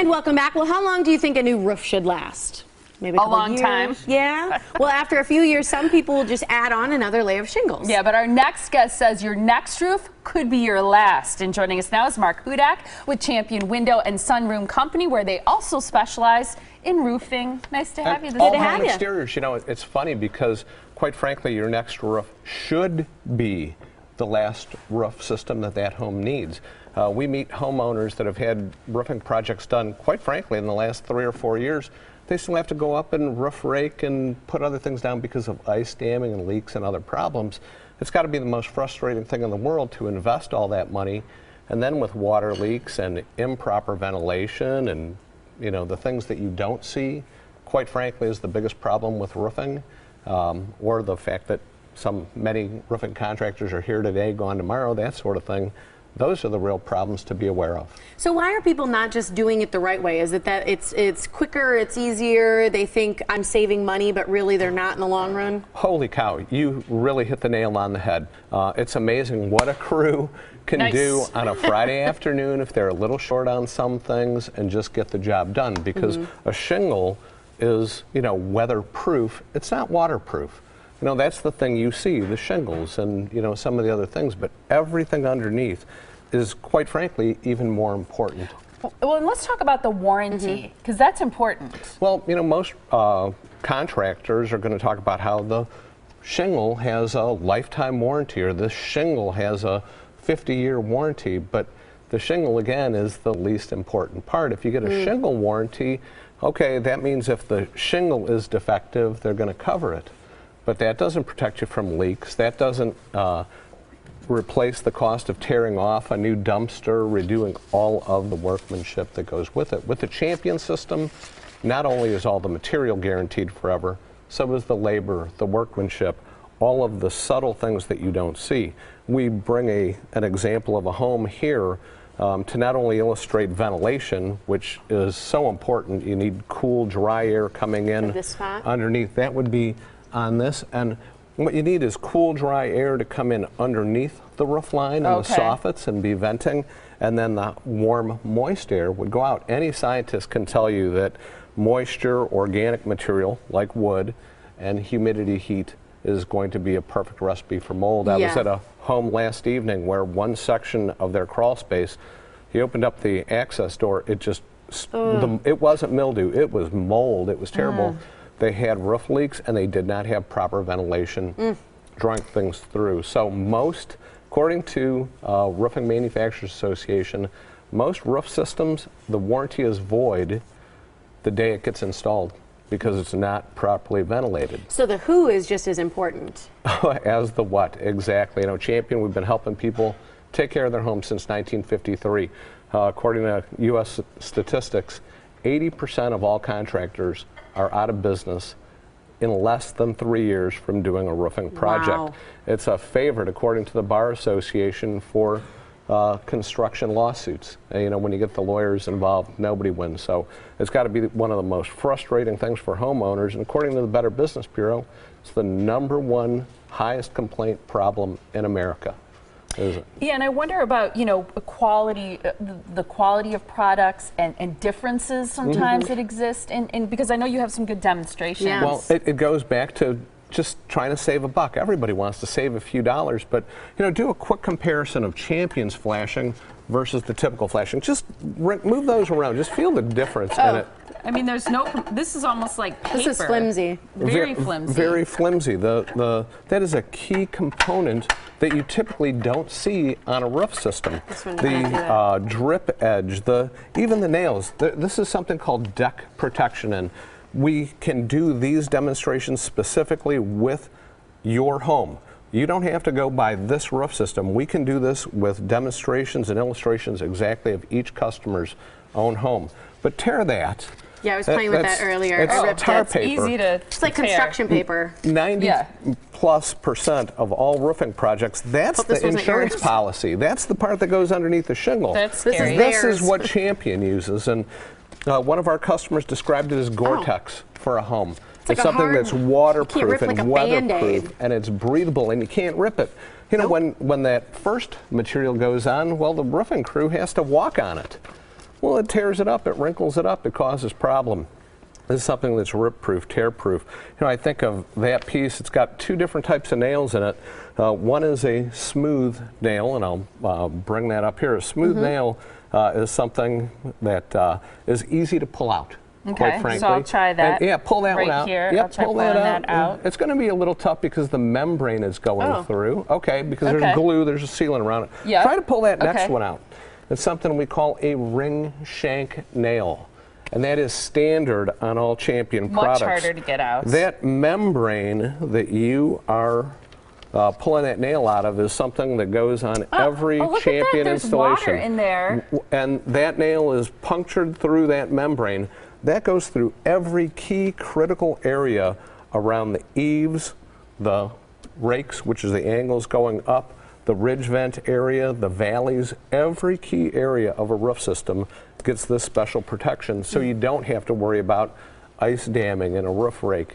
And welcome back. Well, how long do you think a new roof should last? Maybe a long time. Yeah. Well, after a few years, some people will just add on another layer of shingles. Yeah, but our next guest says your next roof could be your last. And joining us now is Mark Budak with Champion Window and Sunroom Company, where they also specialize in roofing. Nice to have you. Good to have you. Exteriors, you know, it's funny because, quite frankly, your next roof should be the last roof system that that home needs. We meet homeowners that have had roofing projects done, quite frankly, in the last 3 or 4 years. They still have to go up and roof rake and put other things down because of ice damming and leaks and other problems. It's got to be the most frustrating thing in the world to invest all that money, and then with water leaks and improper ventilation and, you know, the things that you don't see, quite frankly, is the biggest problem with roofing, or the fact that many roofing contractors are here today, gone tomorrow, that sort of thing. Those are the real problems to be aware of. So why are people not just doing it the right way? Is it that it's quicker, it's easier, they think I'm saving money, but really they're not in the long run? Holy cow, you really hit the nail on the head. It's amazing what a crew can do on a Friday afternoon if they're a little short on some things and just get the job done, because a shingle is, you know, weatherproof. It's not waterproof. You know, that's the thing you see, the shingles and, you know, some of the other things, but everything underneath is, quite frankly, even more important. Well, and let's talk about the warranty, because that's important. Well, you know, most contractors are going to talk about how the shingle has a lifetime warranty or the shingle has a 50-year warranty, but the shingle, again, is the least important part. If you get a shingle warranty, okay, that means if the shingle is defective, they're going to cover it. But that doesn't protect you from leaks. That doesn't replace the cost of tearing off a new dumpster, redoing all of the workmanship that goes with it. With the Champion system, not only is all the material guaranteed forever, so is the labor, the workmanship, all of the subtle things that you don't see. We bring an example of a home here to not only illustrate ventilation, which is so important. You need cool, dry air coming in underneath. That would be on this, and what you need is cool, dry air to come in underneath the roof line and the soffits and be venting, and then the warm, moist air would go out. Any scientist can tell you that moisture, organic material like wood, and humidity, heat is going to be a perfect recipe for mold. I was at a home last evening where one section of their crawl space, he opened up the access door, it just, it wasn't mildew, it was mold, it was terrible. They had roof leaks and they did not have proper ventilation drawing things through. So most, according to Roofing Manufacturers Association, most roof systems, the warranty is void the day it gets installed because it's not properly ventilated. So the who is just as important. As the what, exactly. You know, Champion, we've been helping people take care of their home since 1953. According to U.S. statistics, 80% of all contractors are out of business in less than 3 years from doing a roofing project. Wow. It's a favorite, according to the Bar Association, for construction lawsuits. And, you know, when you get the lawyers involved, nobody wins. So it's got to be one of the most frustrating things for homeowners. And according to the Better Business Bureau, it's the #1 highest complaint problem in America. Yeah, and I wonder about, you know, quality, the quality of products and differences sometimes that exist, and because I know you have some good demonstrations. Yes. Well, it goes back to just trying to save a buck. Everybody wants to save a few dollars, but, you know, do a quick comparison of Champion's flashing versus the typical flashing. Just move those around. Just feel the difference in it. I mean, there's no, this is almost like paper. This is flimsy. Very flimsy. Very flimsy. That is a key component that you typically don't see on a roof system. The drip edge, even the nails. This is something called deck protection, and we can do these demonstrations specifically with your home. You don't have to go by this roof system. We can do this with demonstrations and illustrations exactly of each customer's own home. But tear that. Yeah, I was playing with that earlier. It's tar paper. Easy to it's like construction paper. 90%+ of all roofing projects. That's the insurance policy. That's the part that goes underneath the shingle. That's scary. This is what Champion uses, and one of our customers described it as Gore-Tex for a home. It's like something that's waterproof and weatherproof, and it's breathable, and you can't rip it. You know, when that first material goes on, well, the roofing crew has to walk on it. well, it tears it up, it wrinkles it up, it causes problem. This is something that's rip-proof, tear-proof. You know, I think of that piece, it's got two different types of nails in it. One is a smooth nail, and I'll bring that up here. A smooth nail is something that is easy to pull out, quite frankly. So I'll try that. And, yeah, pull that one out. Here, yep, I'll try pulling that out. It's going to be a little tough because the membrane is going through. Okay, because there's glue, there's a sealant around it. Yep. Try to pull that next one out. It's something we call a ring shank nail. And that is standard on all Champion products. Much harder to get out. That membrane that you are pulling that nail out of is something that goes on every Champion installation. Water in there. And that nail is punctured through that membrane. That goes through every key critical area around the eaves, the rakes, which is the angles going up, the ridge vent area, the valleys, every key area of a roof system gets this special protection, so you don't have to worry about ice damming in a roof rake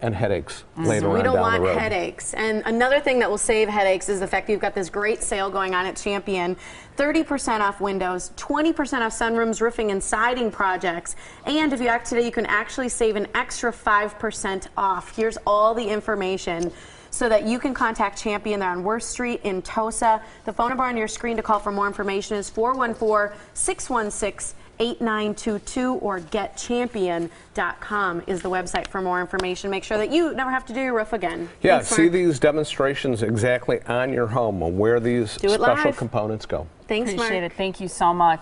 and headaches later on down the road. So we don't want headaches. And another thing that will save headaches is the fact that you've got this great sale going on at Champion. 30% off windows, 20% off sunrooms, roofing, and siding projects. And if you act today, you can actually save an extra 5% off. Here's all the information so that you can contact Champion. They're on Worth Street in Tosa. The phone number on your screen to call for more information is 414-616-8922 or GetChampion.com is the website for more information. Make sure that you never have to do your roof again. Yeah, see these demonstrations exactly on your home where these special components go. Thanks, Mark. Appreciate it. Thank you so much.